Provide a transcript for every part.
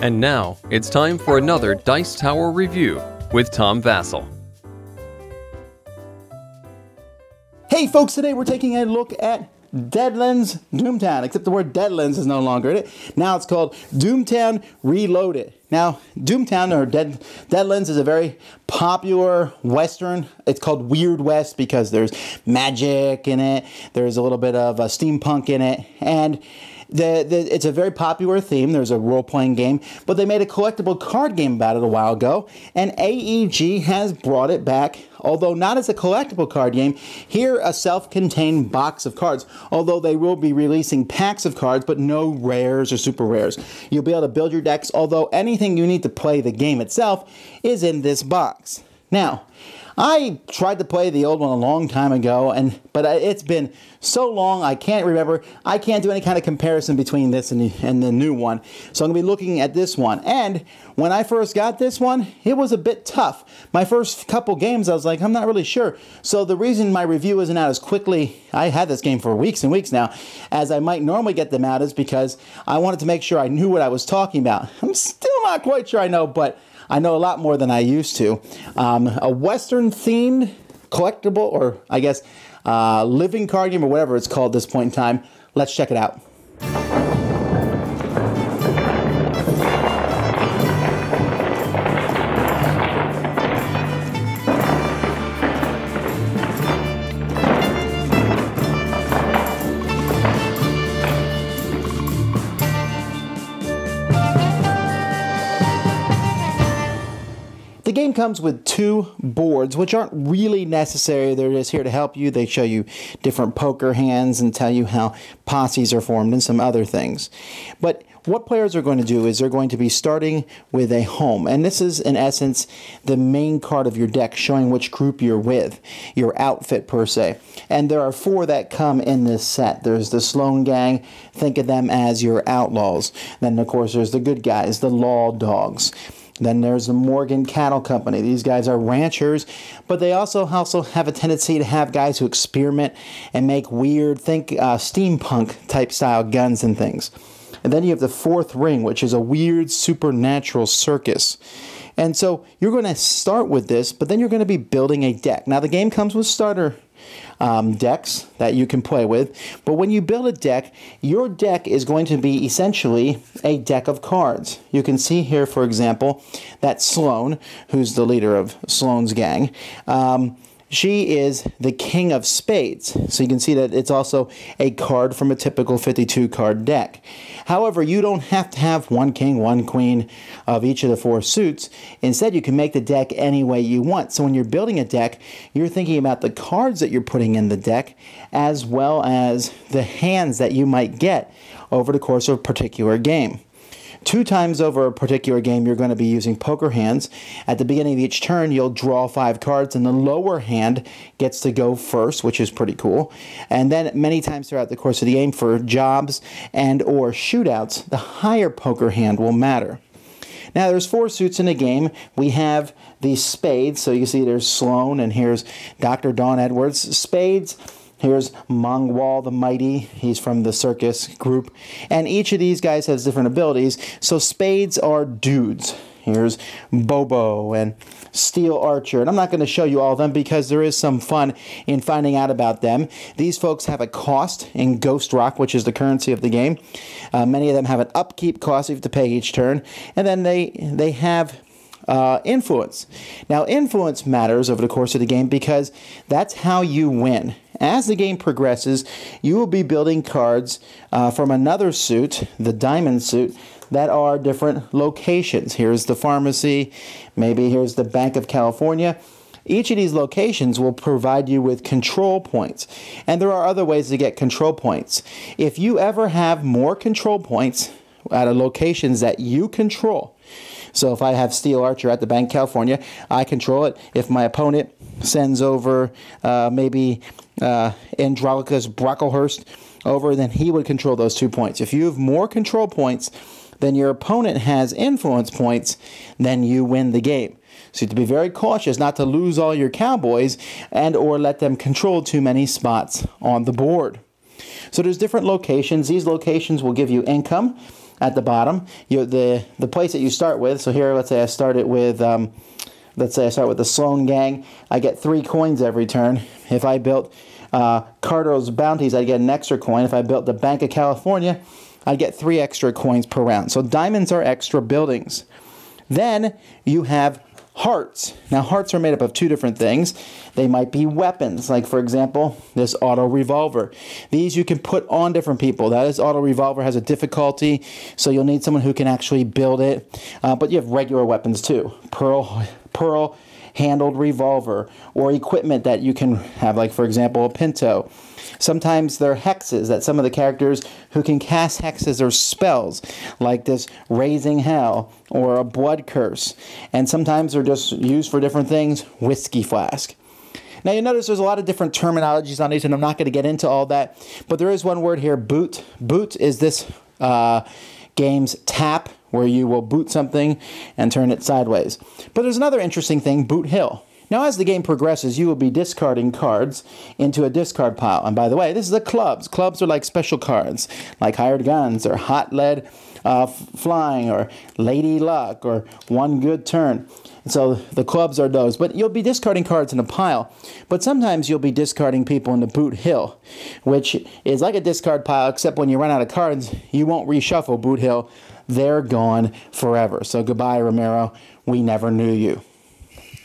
And now, it's time for another Dice Tower review with Tom Vasel. Hey folks, today we're taking a look at Deadlands Doomtown, except the word Deadlands is no longer in it. Now it's called Doomtown Reloaded. Now, Doomtown or Deadlands is a very popular Western. It's called Weird West because there's magic in it. There's a little bit of steampunk in it. And it's a very popular theme. There's a role-playing game, but they made a collectible card game about it a while ago, and AEG has brought it back, although not as a collectible card game. Here, a self-contained box of cards, although they will be releasing packs of cards, but no rares or super rares. You'll be able to build your decks, although anything you need to play the game itself is in this box. Now, I tried to play the old one a long time ago, but it's been so long I can't remember. I can't do any kind of comparison between this and the new one. So I'm going to be looking at this one. And when I first got this one, it was a bit tough. My first couple games, I was like, I'm not really sure. So the reason my review isn't out as quickly, I had this game for weeks and weeks now, as I might normally get them out, is because I wanted to make sure I knew what I was talking about. I'm still not quite sure I know, but I know a lot more than I used to. A Western-themed collectible, or I guess living card game, or whatever it's called at this point in time. Let's check it out. The game comes with two boards, which aren't really necessary. They're just here to help you. They show you different poker hands and tell you how posses are formed and some other things. But what players are going to do is they're going to be starting with a home. And this is, in essence, the main card of your deck, showing which group you're with, your outfit per se. And there are four that come in this set. There's the Sloane Gang. Think of them as your outlaws. Then, of course, there's the good guys, the Law Dogs. Then there's the Morgan Cattle Company. These guys are ranchers, but they also have a tendency to have guys who experiment and make weird, think steampunk type style guns and things. And then you have the fourth ring, which is a weird supernatural circus. And so you're going to start with this, but then you're going to be building a deck. Now the game comes with starter decks that you can play with, but when you build a deck, your deck is going to be essentially a deck of cards. You can see here, for example, that Sloane, who's the leader of Sloane's gang, she is the king of spades, so you can see that it's also a card from a typical 52-card deck. However, you don't have to have one king, one queen of each of the four suits. Instead, you can make the deck any way you want. So when you're building a deck, you're thinking about the cards that you're putting in the deck as well as the hands that you might get over the course of a particular game. Two times over a particular game, you're going to be using poker hands. At the beginning of each turn, you'll draw 5 cards, and the lower hand gets to go first, which is pretty cool. And then many times throughout the course of the game, for jobs and or shootouts, the higher poker hand will matter. Now, there's 4 suits in the game. We have the spades, so you can see there's Sloane, and here's Dr. Dawn Edwards. Spades. Here's Mongwal the Mighty. He's from the circus group. And each of these guys has different abilities. So spades are dudes. Here's Bobo and Steel Archer. And I'm not going to show you all of them because there is some fun in finding out about them. These folks have a cost in Ghost Rock, which is the currency of the game. Many of them have an upkeep cost you have to pay each turn. And then they have influence. Now, influence matters over the course of the game because that's how you win. As the game progresses, you will be building cards from another suit, the diamond suit, that are different locations. Here's the pharmacy, maybe here's the Bank of California. Each of these locations will provide you with control points, and there are other ways to get control points. If you ever have more control points at locations that you control, so if I have Steel Archer at the Bank of California, I control it. If my opponent sends over maybe Andronicus Brocklehurst over, then he would control those 2 points. If you have more control points than your opponent has influence points, then you win the game. So to be very cautious not to lose all your cowboys and or let them control too many spots on the board. So there's different locations. These locations will give you income at the bottom. The place that you start with. So here, let's say I started with the Sloane Gang. I get 3 coins every turn. If I built Cardo's Bounties, I'd get an extra coin. If I built the Bank of California, I'd get 3 extra coins per round. So diamonds are extra buildings. Then you have hearts. Now hearts are made up of 2 different things. They might be weapons, like for example, this auto revolver. These you can put on different people. That is, auto revolver has a difficulty, so you'll need someone who can actually build it. But you have regular weapons too. Pearl handled revolver, or equipment that you can have, like for example, a Pinto. Sometimes there are hexes that some of the characters who can cast hexes or spells, like this Raising Hell or a Blood Curse. And sometimes they're just used for different things, whiskey flask. Now you notice there's a lot of different terminologies on these, and I'm not going to get into all that, but there is one word here, boot. Boot is this game's tap, where you will boot something and turn it sideways. But there's another interesting thing, Boot Hill. Now as the game progresses, you will be discarding cards into a discard pile. And by the way, this is the clubs. Clubs are like special cards, like Hired Guns or Hot Lead Flying or Lady Luck or One Good Turn. And so the clubs are those. But you'll be discarding cards in a pile. But sometimes you'll be discarding people in the Boot Hill, which is like a discard pile, except when you run out of cards, you won't reshuffle Boot Hill. They're gone forever. So goodbye, Romero. We never knew you.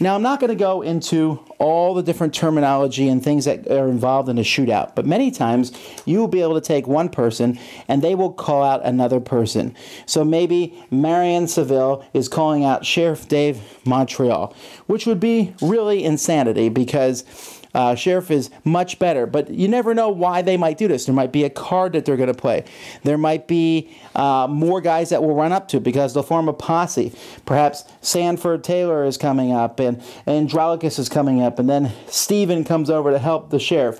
Now, I'm not going to go into all the different terminology and things that are involved in a shootout, but many times you will be able to take one person and they will call out another person. So maybe Marion Seville is calling out Sheriff Dave Montreal, which would be really insanity because Sheriff is much better, but you never know why they might do this. There might be a card that they're going to play. There might be more guys that will run up to because they'll form a posse. Perhaps Sanford Taylor is coming up and Andronicus is coming up, and then Stephen comes over to help the sheriff.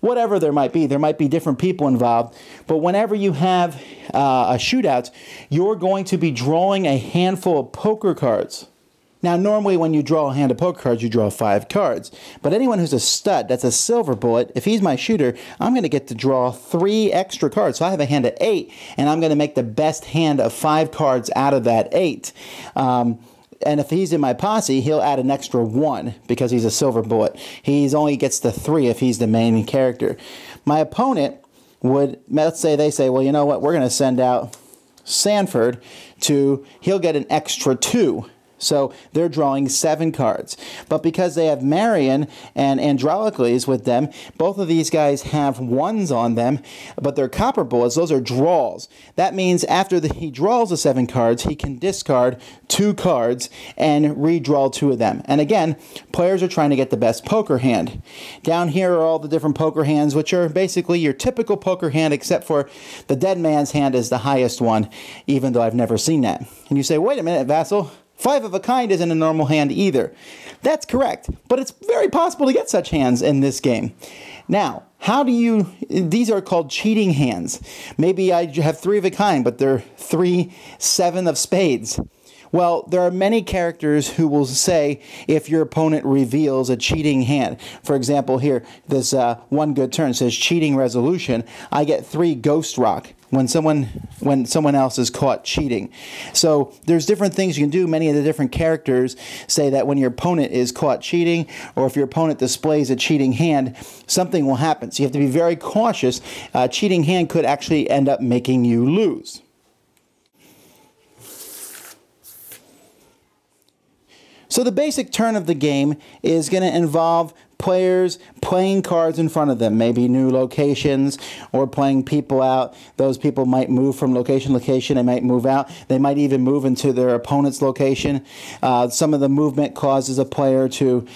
Whatever there might be different people involved, but whenever you have a shootout, you're going to be drawing a handful of poker cards. Now, normally when you draw a hand of poker cards, you draw 5 cards. But anyone who's a stud, that's a silver bullet, if he's my shooter, I'm going to get to draw 3 extra cards. So I have a hand of 8, and I'm going to make the best hand of 5 cards out of that 8. And if he's in my posse, he'll add an extra 1 because he's a silver bullet. He only gets to 3 if he's the main character. My opponent would, let's say they say, well, you know what, we're going to send out Sanford to, he'll get an extra 2. So they're drawing 7 cards. But because they have Marion and Andronicles with them, both of these guys have 1s on them, but they're copper bullets. Those are draws. That means after he draws the 7 cards, he can discard 2 cards and redraw 2 of them. And again, players are trying to get the best poker hand. Down here are all the different poker hands, which are basically your typical poker hand, except for the dead man's hand is the highest one, even though I've never seen that. And you say, wait a minute, Vasel. 5 of a kind isn't a normal hand either. That's correct, but it's very possible to get such hands in this game. Now, how do you, these are called cheating hands. Maybe I have 3 of a kind, but they're 3 7 of spades. Well, there are many characters who will say if your opponent reveals a cheating hand. For example, here, this One Good Turn says cheating resolution. I get 3 Ghost Rock when someone else is caught cheating. So there's different things you can do. Many of the different characters say that when your opponent is caught cheating, or if your opponent displays a cheating hand, something will happen. So you have to be very cautious. A cheating hand could actually end up making you lose. So the basic turn of the game is going to involve players playing cards in front of them, maybe new locations or playing people out. Those people might move from location to location. They might move out. They might even move into their opponent's location. Some of the movement causes a player to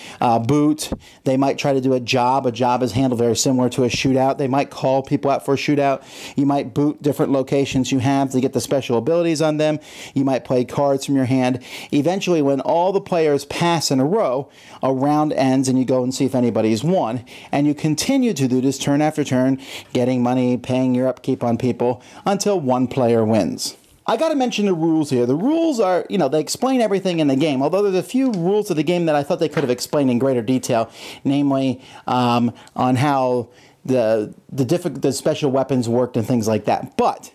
boot. They might try to do a job. A job is handled very similar to a shootout. They might call people out for a shootout. You might boot different locations you have to get the special abilities on them. You might play cards from your hand. Eventually, when all the players pass in a row, a round ends and you go and see if anybody's won, and you continue to do this turn after turn, getting money, paying your upkeep on people, until one player wins. I got to mention the rules here. The rules are, you know, they explain everything in the game, although there's a few rules of the game that I thought they could have explained in greater detail, namely on how the special weapons worked and things like that. But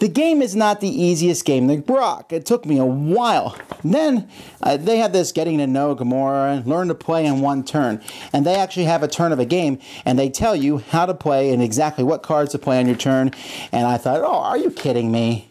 the game is not the easiest game. Like Brock, it took me a while. Then they have this getting to know Gamora and learn to play in one turn. And they actually have a turn of a game, and they tell you how to play and exactly what cards to play on your turn. And I thought, oh, are you kidding me?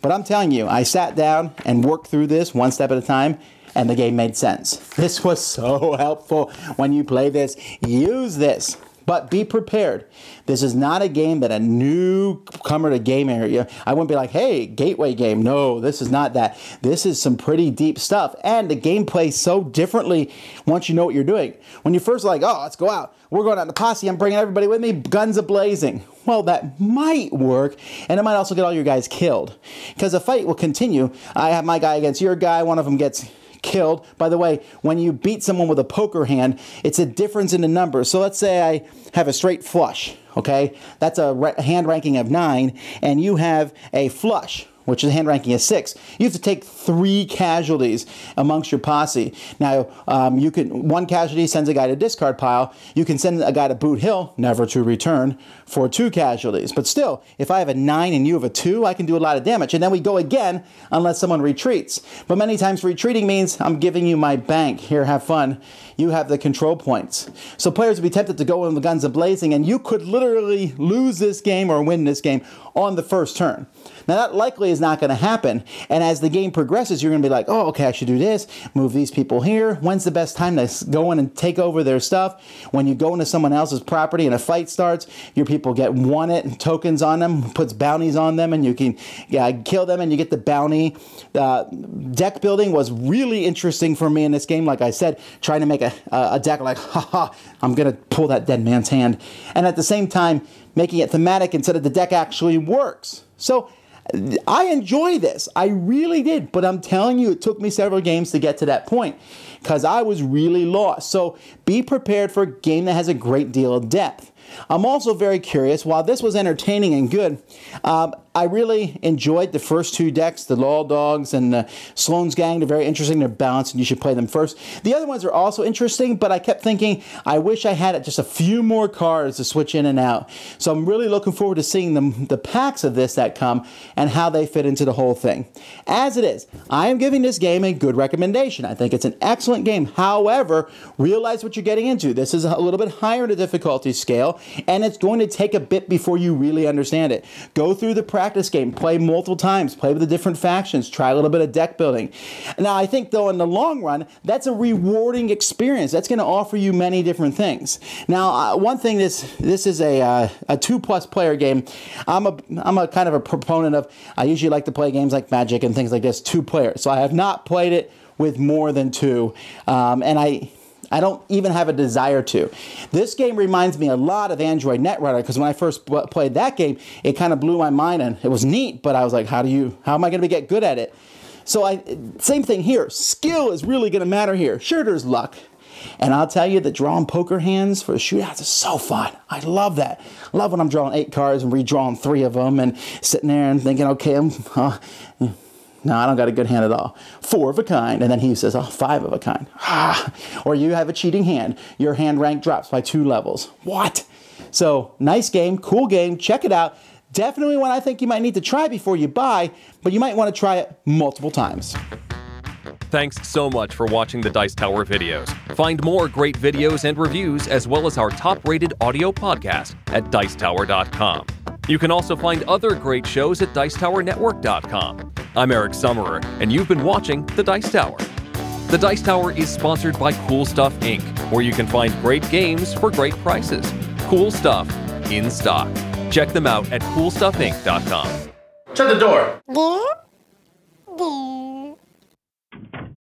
But I'm telling you, I sat down and worked through this one step at a time, and the game made sense. This was so helpful. When you play this, use this. But be prepared. This is not a game that a newcomer to game area, I wouldn't be like, hey, gateway game. No, this is not that. This is some pretty deep stuff. And the game plays so differently once you know what you're doing. When you're first like, oh, let's go out. We're going out in the posse. I'm bringing everybody with me. Guns a-blazing. Well, that might work, and it might also get all your guys killed. Because the fight will continue. I have my guy against your guy. One of them gets killed. By the way, when you beat someone with a poker hand, it's a difference in the numbers. So let's say I have a straight flush, okay? That's a hand ranking of 9, and you have a flush, which is a hand ranking of 6. You have to take 3 casualties amongst your posse. Now, you can, one casualty sends a guy to discard pile. You can send a guy to Boot Hill, never to return, for 2 casualties. But still, if I have a 9 and you have a 2, I can do a lot of damage. And then we go again unless someone retreats. But many times retreating means I'm giving you my bank. Here, have fun. You have the control points. So players would be tempted to go in with guns a-blazing, and you could literally lose this game or win this game on the first turn. Now, that likely is not going to happen. And as the game progresses, you're going to be like, oh, okay, I should do this. Move these people here. When's the best time to go in and take over their stuff? When you go into someone else's property and a fight starts, your people get wanted tokens on them, puts bounties on them, and you can kill them and you get the bounty. Deck building was really interesting for me in this game. Like I said, trying to make a deck like, haha, I'm going to pull that dead man's hand. And at the same time, making it thematic instead of the deck actually works. So I enjoy this. I really did. But I'm telling you, it took me several games to get to that point because I was really lost. So be prepared for a game that has a great deal of depth. I'm also very curious, while this was entertaining and good, I really enjoyed the first 2 decks, the Law Dogs and the Sloane's Gang. They're very interesting, they're balanced, and you should play them first. The other ones are also interesting, but I kept thinking, I wish I had just a few more cards to switch in and out. So I'm really looking forward to seeing the packs of this that come and how they fit into the whole thing. As it is, I am giving this game a good recommendation. I think it's an excellent game. However, realize what you're getting into. This is a little bit higher in the difficulty scale, and it's going to take a bit before you really understand it. Go through the practice game, play multiple times, play with the different factions, try a little bit of deck building. Now, I think, though, in the long run, that's a rewarding experience. That's going to offer you many different things. Now, one thing, this is a 2+ player game. I'm a kind of a proponent of, I usually like to play games like Magic and things like this, 2 players. So I have not played it with more than 2, and I don't even have a desire to. This game reminds me a lot of Android Netrunner because when I first played that game, it kind of blew my mind and it was neat, but I was like, how am I going to get good at it? So same thing here. Skill is really going to matter here. Sure, there's luck. And I'll tell you that drawing poker hands for shootouts is so fun. I love that. Love when I'm drawing 8 cards and redrawing 3 of them and sitting there and thinking, okay, no, I don't got a good hand at all. 4 of a kind. And then he says, oh, 5 of a kind. Ah. Or you have a cheating hand. Your hand rank drops by 2 levels. What? So nice game, cool game. Check it out. Definitely one I think you might need to try before you buy, but you might want to try it multiple times. Thanks so much for watching the Dice Tower videos. Find more great videos and reviews as well as our top-rated audio podcast at dicetower.com. You can also find other great shows at dicetowernetwork.com. I'm Eric Summerer, and you've been watching The Dice Tower. The Dice Tower is sponsored by Cool Stuff Inc., where you can find great games for great prices. Cool stuff in stock. Check them out at coolstuffinc.com. Shut the door.